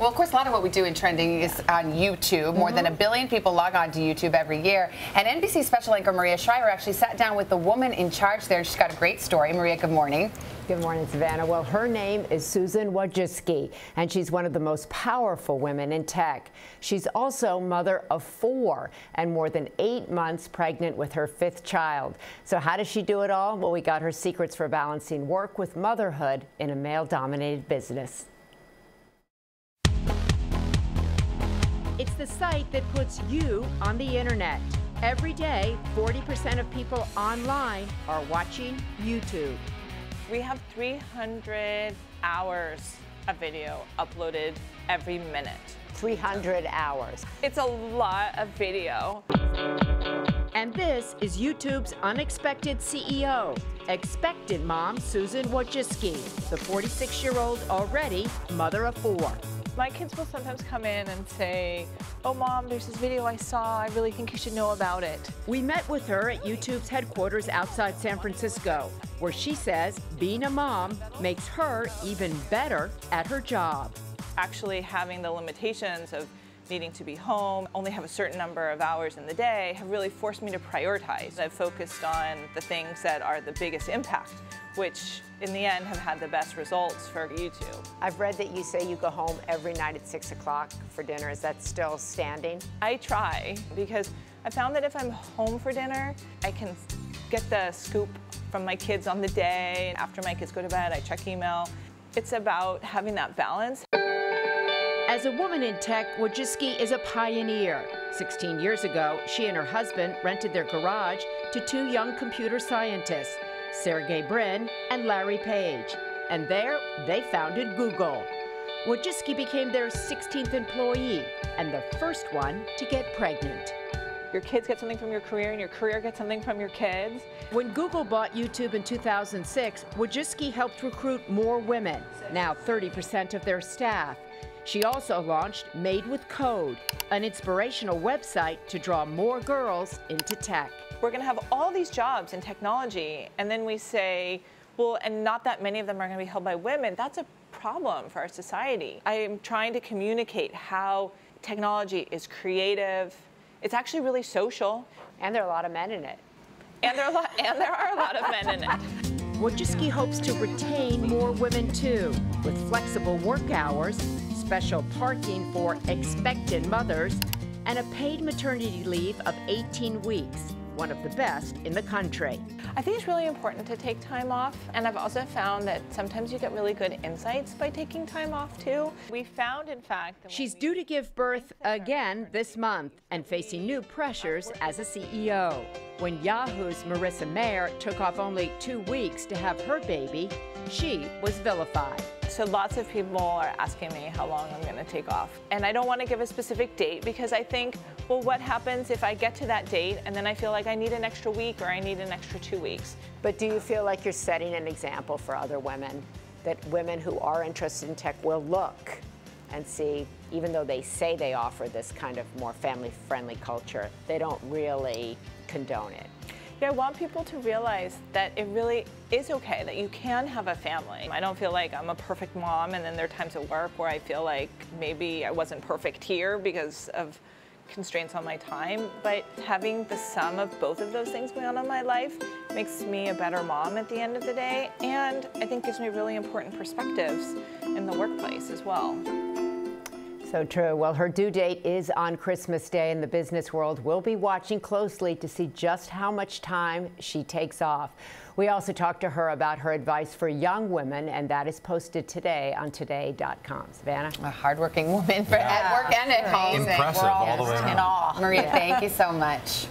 Well, of course, a lot of what we do in trending is on YouTube. More than 1 billion people log on to YouTube every year. And NBC special anchor Maria Shriver actually sat down with the woman in charge there. She's got a great story. Maria, good morning. Good morning, Savannah. Well, her name is Susan Wojcicki, and she's one of the most powerful women in tech. She's also mother of 4 and more than 8 months pregnant with her 5th child. So how does she do it all? Well, we got her secrets for balancing work with motherhood in a male-dominated business. It's the site that puts you on the internet. Every day, 40% of people online are watching YouTube. We have 300 hours of video uploaded every minute. 300 hours. It's a lot of video. And this is YouTube's unexpected CEO, expectant mom Susan Wojcicki, the 46-year-old already mother of 4. My kids will sometimes come in and say, "Oh, Mom, there's this video I saw. I really think you should know about it." We met with her at YouTube's headquarters outside San Francisco, where she says being a mom makes her even better at her job. Actually having the limitations of needing to be home, only have a certain number of hours in the day, have really forced me to prioritize. I've focused on the things that are the biggest impact, which in the end have had the best results for YouTube. I've read that you say you go home every night at 6 o'clock for dinner. Is that still standing? I try, because I found that if I'm home for dinner, I can get the scoop from my kids on the day. After my kids go to bed, I check email. It's about having that balance. As a woman in tech, Wojcicki is a pioneer. 16 years ago, she and her husband rented their garage to 2 young computer scientists, Sergey Brin and Larry Page. And there, they founded Google. Wojcicki became their 16th employee and the first one to get pregnant. Your kids get something from your career, and your career gets something from your kids. When Google bought YouTube in 2006, Wojcicki helped recruit more women, now 30% of their staff. She also launched Made with Code, an inspirational website to draw more girls into tech. We're going to have all these jobs in technology, and then we say, well, and not that many of them are going to be held by women. That's a problem for our society. I am trying to communicate how technology is creative. It's actually really social. And there are a lot of men in it. And there are a lot of men in it. Wojcicki hopes to retain more women, too, with flexible work hours, special parking for expectant mothers, and a paid maternity leave of 18 weeks, one of the best in the country. I think it's really important to take time off, and I've also found that sometimes you get really good insights by taking time off, too. We found, in fact, that she's due to give birth again this month and facing new pressures as a CEO. When Yahoo's Marissa Mayer took off only 2 weeks to have her baby, she was vilified. So lots of people are asking me how long I'm going to take off. And I don't want to give a specific date, because I think, well, what happens if I get to that date and then I feel like I need an extra week or I need an extra 2 weeks? But do you feel like you're setting an example for other women, that women who are interested in tech will look and see, even though they say they offer this kind of more family-friendly culture, they don't really condone it? Yeah, I want people to realize that it really is okay, that you can have a family. I don't feel like I'm a perfect mom, and then there are times at work where I feel like maybe I wasn't perfect here because of constraints on my time, but having the sum of both of those things going on in my life makes me a better mom at the end of the day, and I think gives me really important perspectives in the workplace as well. So true. Well, her due date is on Christmas Day, and the business world will be watching closely to see just how much time she takes off. We also talked to her about her advice for young women, and that is posted today on today.com. Savannah? A hardworking woman at work and at home. Impressive all the way around. Maria, thank you so much.